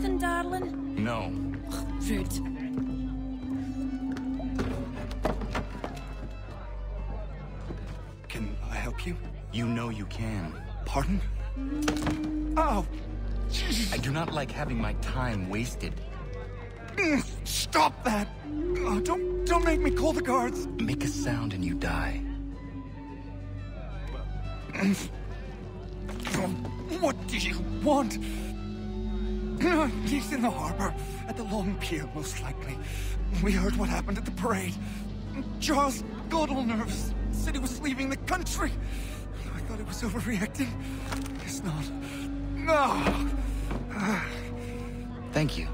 nothing, darling? No. Ugh, rude. Can I help you? You know you can. Pardon? Oh! I do not like having my time wasted. Stop that! Oh, don't make me call the guards! Make a sound and you die. What do you want? He's in the harbor, at the Long Pier, most likely. We heard what happened at the parade. Charles got all nervous, said he was leaving the country. I thought it was overreacting. It's not. No! Thank you.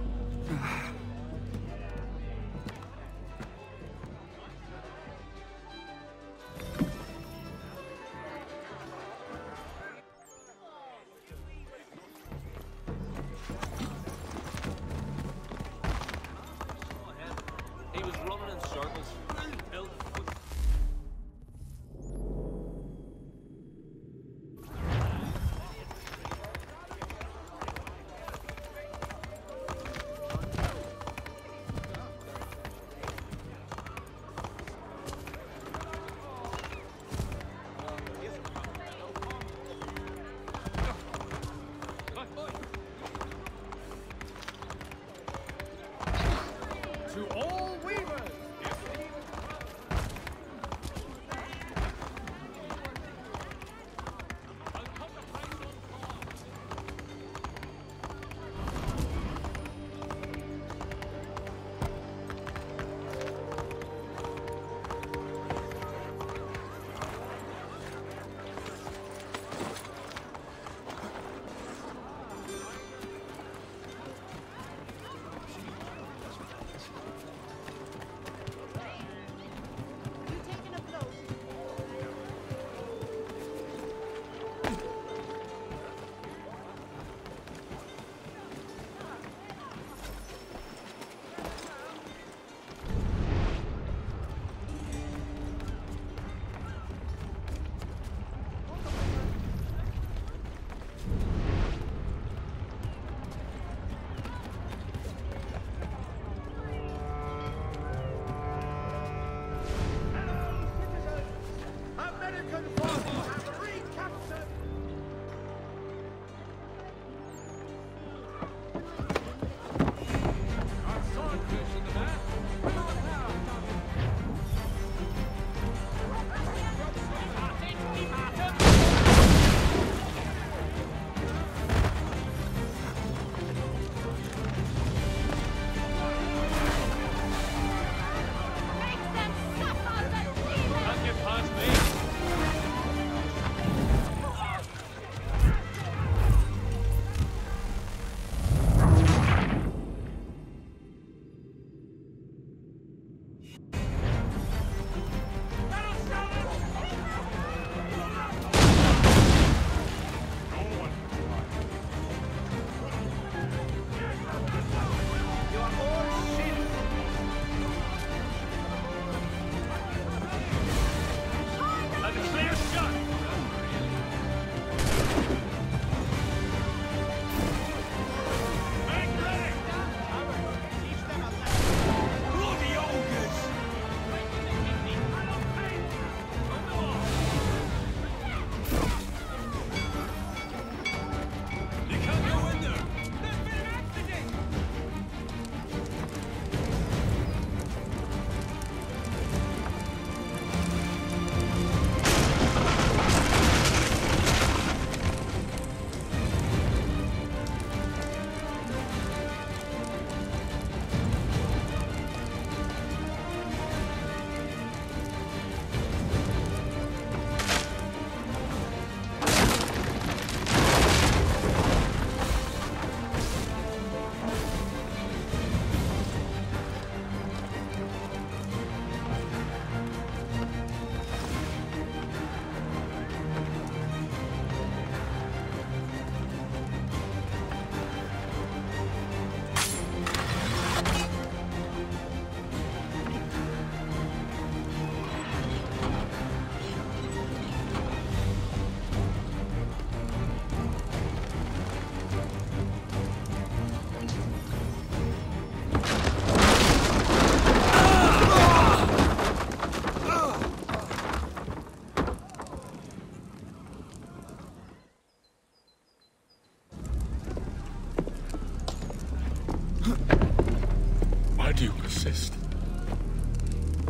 do persist.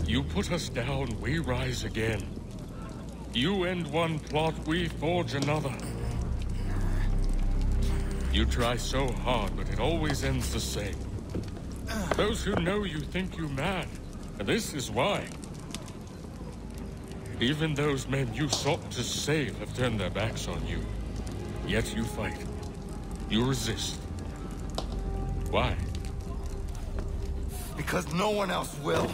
You put us down, we rise again. You end one plot, we forge another. You try so hard, but it always ends the same. Those who know you think you mad, and this is why. Even those men you sought to save have turned their backs on you. Yet you fight. You resist. Why? Because no one else will.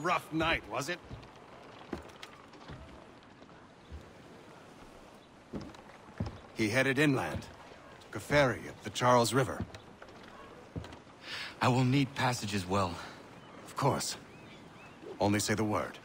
Rough night, was it? He headed inland, took a ferry up the Charles River. I will need passage as well. Of course. Only say the word.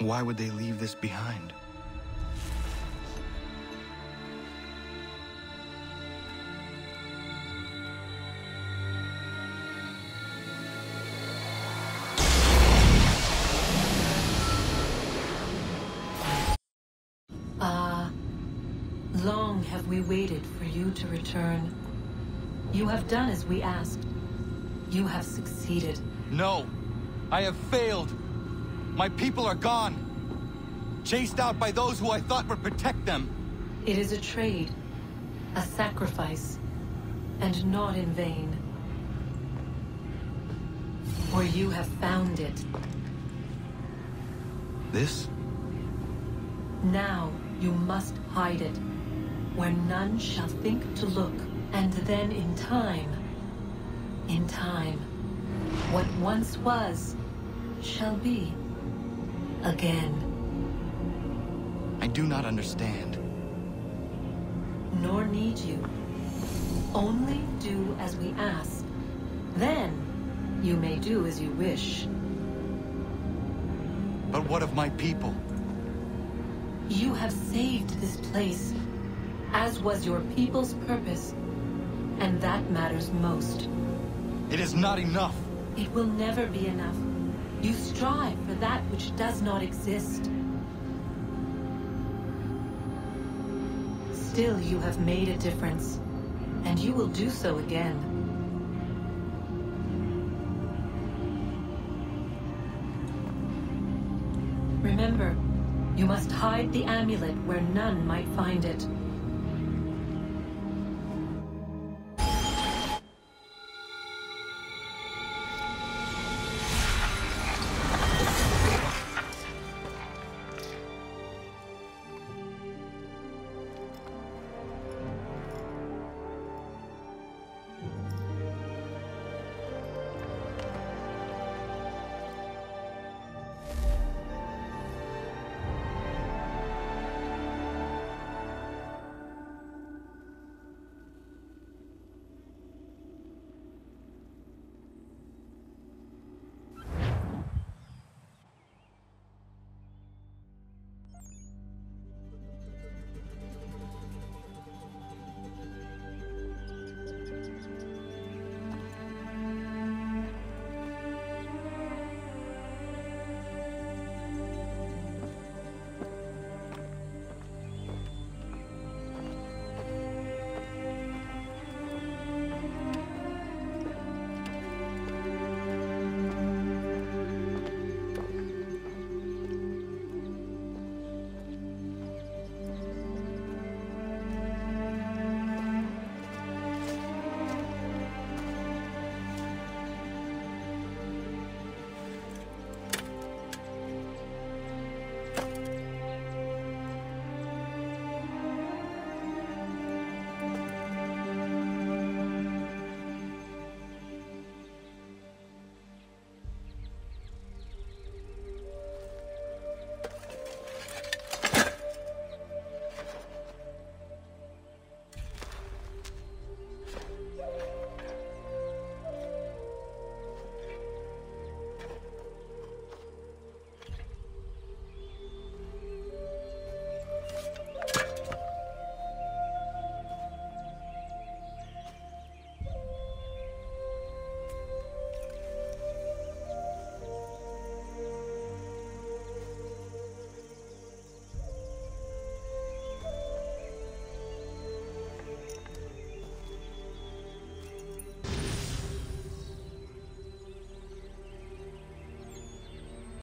Why would they leave this behind? Long have we waited for you to return. You have done as we asked. You have succeeded. No, I have failed. My people are gone, chased out by those who I thought would protect them. It is a trade, a sacrifice, and not in vain. For you have found it. This? Now you must hide it, where none shall think to look. And then in time, what once was, shall be again. I do not understand. Nor need you. Only do as we ask. Then, you may do as you wish. But what of my people? You have saved this place, as was your people's purpose, and that matters most. It is not enough. It will never be enough. You strive for that which does not exist. Still, you have made a difference, and you will do so again. Remember, you must hide the amulet where none might find it.